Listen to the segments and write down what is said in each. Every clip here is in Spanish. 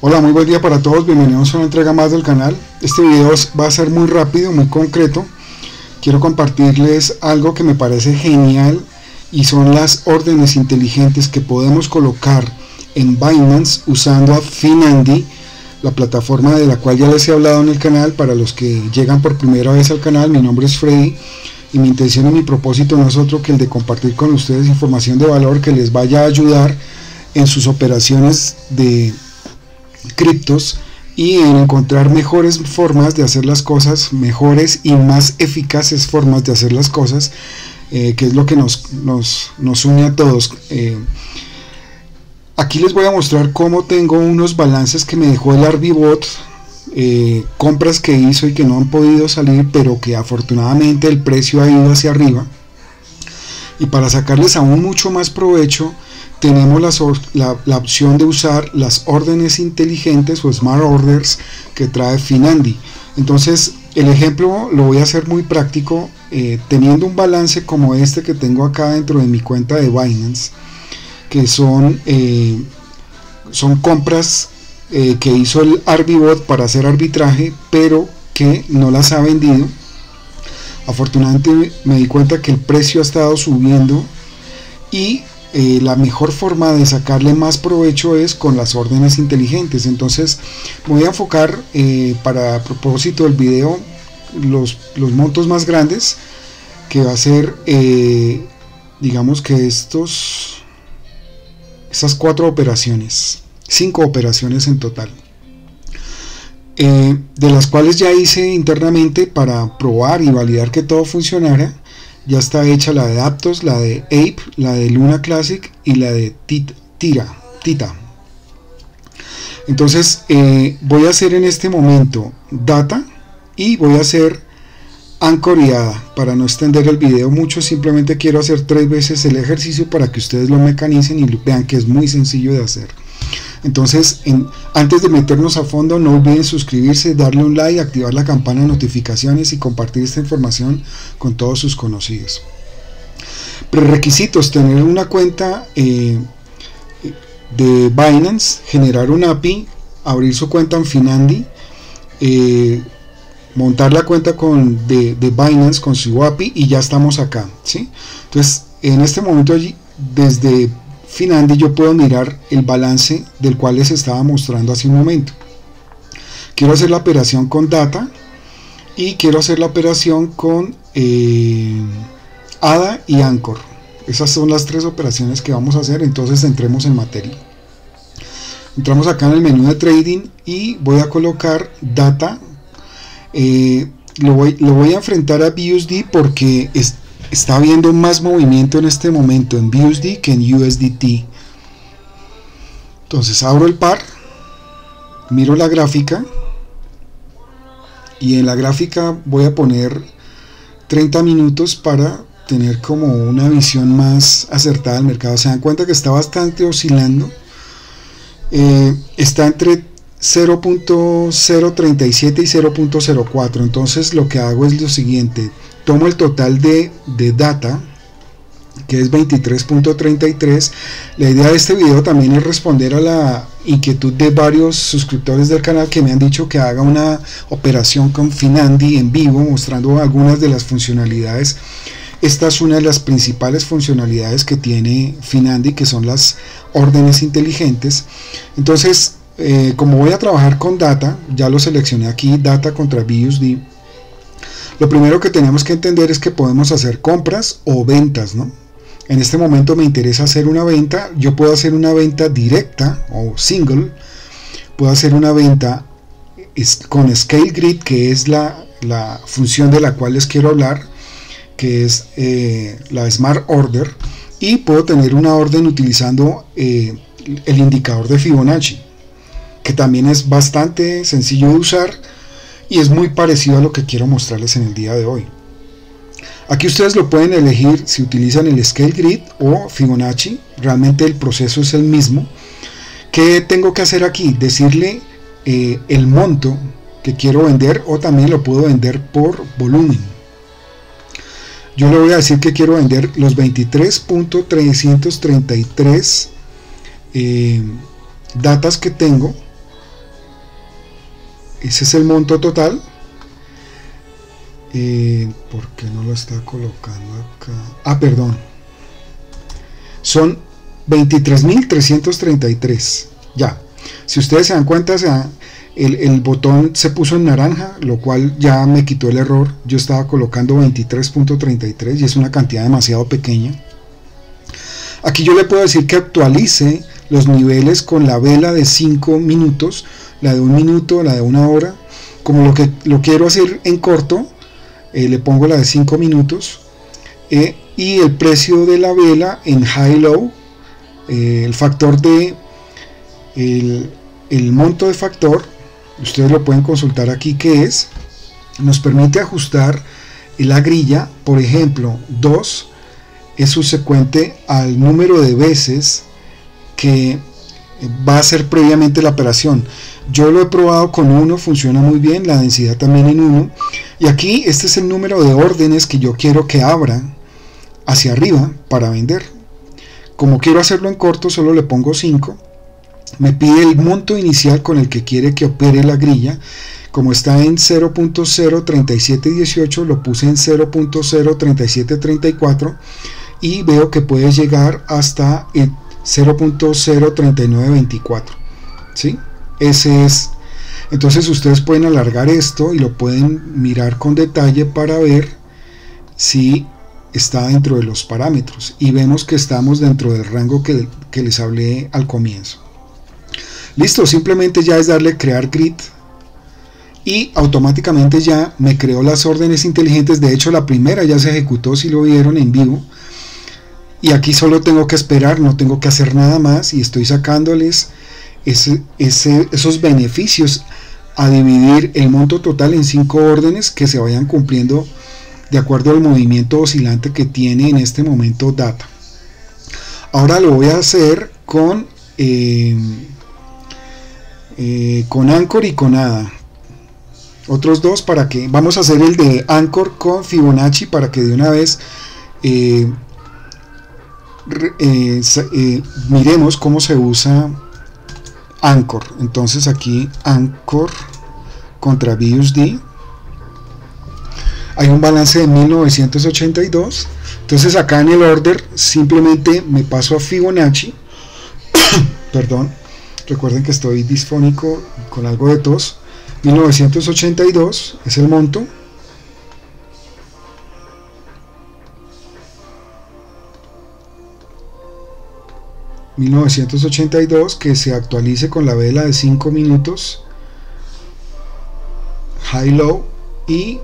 Hola, muy buen día para todos, bienvenidos a una entrega más del canal. Este video va a ser muy rápido, muy concreto. Quiero compartirles algo que me parece genial y son las órdenes inteligentes que podemos colocar en Binance usando a Finandy, la plataforma de la cual ya les he hablado en el canal. Para los que llegan por primera vez al canal, mi nombre es Freddy y mi intención y mi propósito no es otro que el de compartir con ustedes información de valor que les vaya a ayudar en sus operaciones de criptos y en encontrar mejores formas de hacer las cosas, mejores y más eficaces formas de hacer las cosas, que es lo que nos une a todos. Aquí les voy a mostrar cómo tengo unos balances que me dejó el Arbibot, compras que hizo y que no han podido salir, pero que afortunadamente el precio ha ido hacia arriba, y para sacarles aún mucho más provecho tenemos la opción de usar las órdenes inteligentes o smart orders que trae Finandy. Entonces el ejemplo lo voy a hacer muy práctico. Teniendo un balance como este que tengo acá dentro de mi cuenta de Binance, que son compras que hizo el Arbibot para hacer arbitraje, pero que no las ha vendido. Afortunadamente me di cuenta que el precio ha estado subiendo y la mejor forma de sacarle más provecho es con las órdenes inteligentes. Entonces voy a enfocar para propósito del video los montos más grandes, que va a ser digamos que estas 5 operaciones en total, de las cuales ya hice internamente para probar y validar que todo funcionara. Ya está hecha la de Aptos, la de Ape, la de Luna Classic y la de Tita. Entonces voy a hacer en este momento data y voy a hacer ancoreada. Para no extender el video mucho, simplemente quiero hacer 3 veces el ejercicio para que ustedes lo mecanicen y vean que es muy sencillo de hacer. Entonces, antes de meternos a fondo, no olviden suscribirse, darle un like, activar la campana de notificaciones y compartir esta información con todos sus conocidos. Prerequisitos: tener una cuenta de Binance, generar un API, abrir su cuenta en Finandy, montar la cuenta de Binance con su API y ya estamos acá, ¿sí? Entonces, en este momento desde Finandy yo puedo mirar el balance del cual les estaba mostrando hace un momento. Quiero hacer la operación con data y quiero hacer la operación con ADA y Anchor. Esas son las 3 operaciones que vamos a hacer. Entonces entremos en materia. Entramos acá en el menú de trading y voy a colocar data. Lo voy a enfrentar a BUSD porque está habiendo más movimiento en este momento en BUSD que en USDT. Entonces abro el par, miro la gráfica y en la gráfica voy a poner 30 minutos para tener como una visión más acertada del mercado. Se dan cuenta que está bastante oscilando, está entre 0.037 y 0.04. entonces lo que hago es lo siguiente: tomo el total de data, que es 23.33. La idea de este video también es responder a la inquietud de varios suscriptores del canal que me han dicho que haga una operación con Finandy en vivo mostrando algunas de las funcionalidades. Esta es una de las principales funcionalidades que tiene Finandy, que son las órdenes inteligentes. Entonces, como voy a trabajar con data, ya lo seleccioné aquí, data contra BUSD. Lo primero que tenemos que entender es que podemos hacer compras o ventas, ¿no? En este momento me interesa hacer una venta. Yo puedo hacer una venta directa o single. Puedo hacer una venta con Scale Grid, que es la función de la cual les quiero hablar, que es la Smart Order. Y puedo tener una orden utilizando el indicador de Fibonacci, que también es bastante sencillo de usar y es muy parecido a lo que quiero mostrarles en el día de hoy. Aquí ustedes lo pueden elegir si utilizan el Scale Grid o Fibonacci. Realmente el proceso es el mismo. ¿Qué tengo que hacer aquí? Decirle el monto que quiero vender, o también lo puedo vender por volumen. Yo le voy a decir que quiero vender los 23.333 datas que tengo Ese es el monto total. ¿Por qué no lo está colocando acá? Ah, perdón. Son 23.333. Ya. Si ustedes se dan cuenta, el botón se puso en naranja, lo cual ya me quitó el error. Yo estaba colocando 23.33 y es una cantidad demasiado pequeña. Aquí yo le puedo decir que actualice los niveles con la vela de 5 minutos, la de 1 minuto, la de 1 hora. Como lo quiero hacer en corto, le pongo la de 5 minutos y el precio de la vela en high-low, el factor de... el monto de factor, ustedes lo pueden consultar aquí, que es, nos permite ajustar la grilla. Por ejemplo, 2 es subsecuente al número de veces que va a ser previamente la operación. Yo lo he probado con 1, funciona muy bien, la densidad también en 1, y aquí este es el número de órdenes que yo quiero que abra hacia arriba para vender. Como quiero hacerlo en corto, solo le pongo 5. Me pide el monto inicial con el que quiere que opere la grilla. Como está en 0.03718, lo puse en 0.03734 y veo que puede llegar hasta el 0.03924, ¿sí? Ese es. Entonces ustedes pueden alargar esto y lo pueden mirar con detalle para ver si está dentro de los parámetros, y vemos que estamos dentro del rango que les hablé al comienzo. Listo, simplemente ya es darle crear grid y automáticamente ya me creó las órdenes inteligentes. De hecho, la primera ya se ejecutó, si lo vieron en vivo, y aquí solo tengo que esperar, no tengo que hacer nada más, y estoy sacándoles esos beneficios a dividir el monto total en 5 órdenes que se vayan cumpliendo de acuerdo al movimiento oscilante que tiene en este momento data. Ahora lo voy a hacer con Anchor y con ADA, otros dos, para que vamos a hacer el de Anchor con Fibonacci para que de una vez miremos cómo se usa Anchor. Entonces aquí Anchor contra BUSD, hay un balance de 1982. Entonces acá en el order simplemente me paso a Fibonacci. Perdón, recuerden que estoy disfónico con algo de tos. 1982 es el monto. $1982, que se actualice con la vela de 5 minutos. High low y...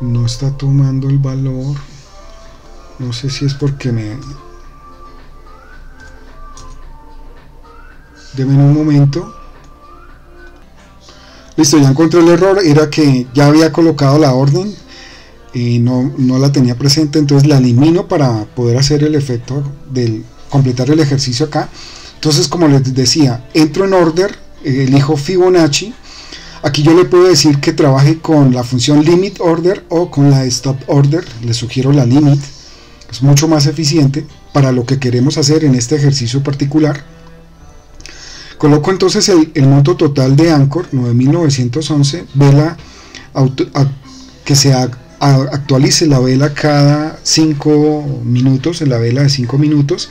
no está tomando el valor. No sé si es porque me... Deme un momento. Listo, ya encontré el error. Era que ya había colocado la orden y no la tenía presente, entonces la elimino para poder hacer el efecto del completar el ejercicio acá. Entonces, como les decía, entro en order, elijo Fibonacci. Aquí yo le puedo decir que trabaje con la función limit order o con la stop order. Les sugiero la limit, es mucho más eficiente para lo que queremos hacer en este ejercicio particular. Coloco entonces el monto total de Anchor, 9.911, vela que se actualice la vela cada 5 minutos, en la vela de 5 minutos.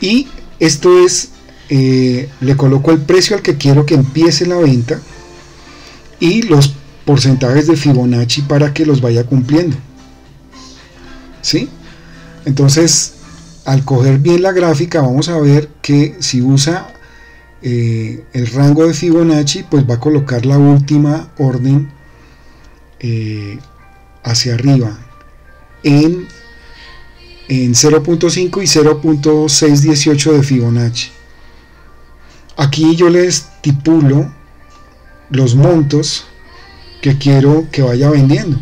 Y esto es, le coloco el precio al que quiero que empiece la venta y los porcentajes de Fibonacci para que los vaya cumpliendo, ¿sí? Entonces, al coger bien la gráfica, vamos a ver que si usa... el rango de Fibonacci, pues va a colocar la última orden hacia arriba en 0.5 y 0.618 de Fibonacci. Aquí yo le estipulo los montos que quiero que vaya vendiendo.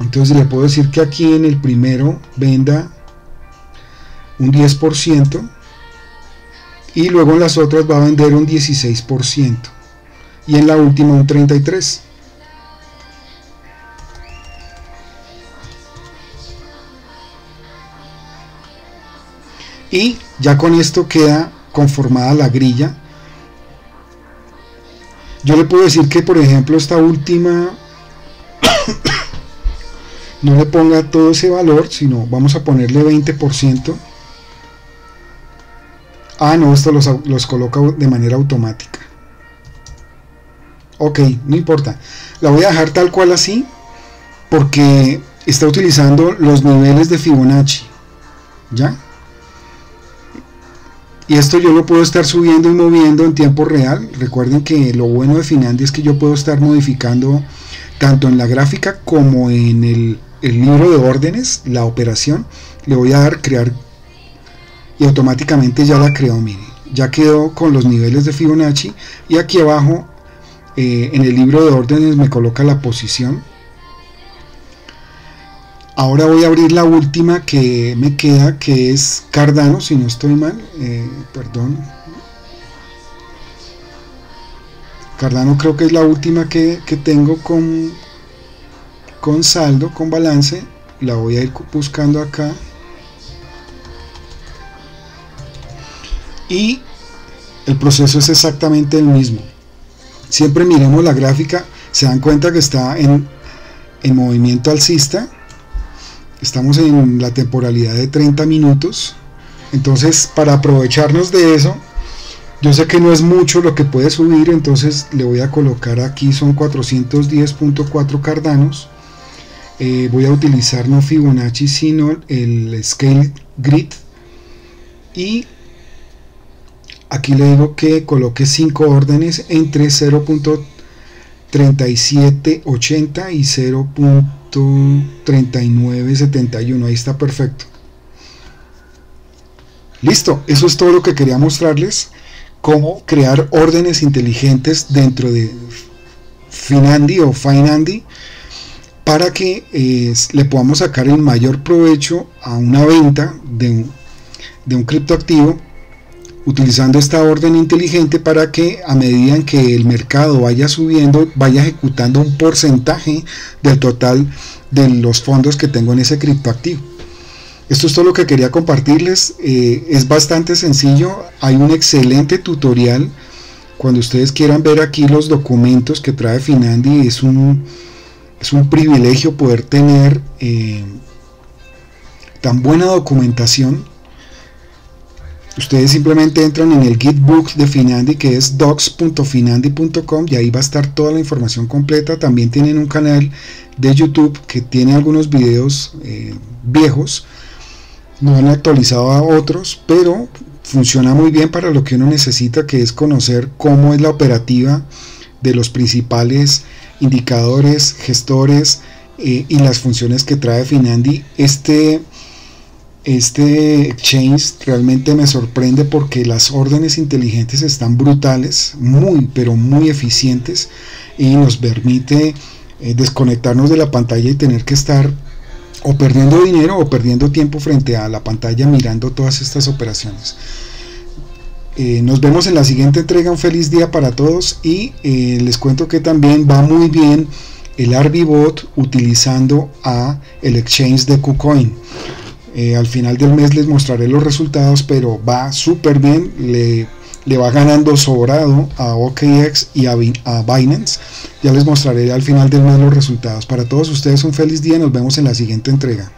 Entonces le puedo decir que aquí en el primero venda un 10%, y luego en las otras va a vender un 16% y en la última un 33%. Y ya con esto queda conformada la grilla Yo le puedo decir que, por ejemplo, esta última no le ponga todo ese valor, sino vamos a ponerle 20%. Ah, no, esto los coloca de manera automática. Ok, no importa. La voy a dejar tal cual así porque está utilizando los niveles de Fibonacci. ¿Ya? Y esto yo lo puedo estar subiendo y moviendo en tiempo real. Recuerden que lo bueno de Finandy es que yo puedo estar modificando tanto en la gráfica como en el libro de órdenes, la operación. Le voy a dar crear y automáticamente ya la creó. Miren, ya quedó con los niveles de Fibonacci y aquí abajo en el libro de órdenes me coloca la posición. Ahora voy a abrir la última que me queda, que es Cardano, si no estoy mal, perdón. Cardano creo que es la última que tengo con saldo, con balance. La voy a ir buscando acá. Y el proceso es exactamente el mismo. Siempre miremos la gráfica, se dan cuenta que está en movimiento alcista. Estamos en la temporalidad de 30 minutos. Entonces, para aprovecharnos de eso, yo sé que no es mucho lo que puede subir, entonces le voy a colocar aquí, son 410.4 cardanos. Voy a utilizar no Fibonacci, sino el Scale Grid. Y aquí le digo que coloque 5 órdenes entre 0.3780 y 0.3971. Ahí está perfecto. Listo, eso es todo lo que quería mostrarles, cómo crear órdenes inteligentes dentro de Finandy o Finandy para que le podamos sacar el mayor provecho a una venta de un criptoactivo, utilizando esta orden inteligente para que a medida en que el mercado vaya subiendo, vaya ejecutando un porcentaje del total de los fondos que tengo en ese criptoactivo. Esto es todo lo que quería compartirles. Es bastante sencillo, hay un excelente tutorial. Cuando ustedes quieran ver aquí los documentos que trae Finandy, es un privilegio poder tener tan buena documentación. Ustedes simplemente entran en el Gitbook de Finandy, que es docs.finandy.com, y ahí va a estar toda la información completa. También tienen un canal de YouTube que tiene algunos videos viejos, no han actualizado a otros, pero funciona muy bien para lo que uno necesita, que es conocer cómo es la operativa de los principales indicadores, gestores y las funciones que trae Finandy. Este exchange realmente me sorprende porque las órdenes inteligentes están brutales, pero muy eficientes, y nos permite desconectarnos de la pantalla y tener que estar o perdiendo dinero o perdiendo tiempo frente a la pantalla mirando todas estas operaciones. Nos vemos en la siguiente entrega. Un feliz día para todos y les cuento que también va muy bien el Arbibot utilizando el exchange de KuCoin. Al final del mes les mostraré los resultados, pero va súper bien, le va ganando sobrado a OKX y a Binance. Ya les mostraré al final del mes los resultados. Para todos ustedes un feliz día, nos vemos en la siguiente entrega.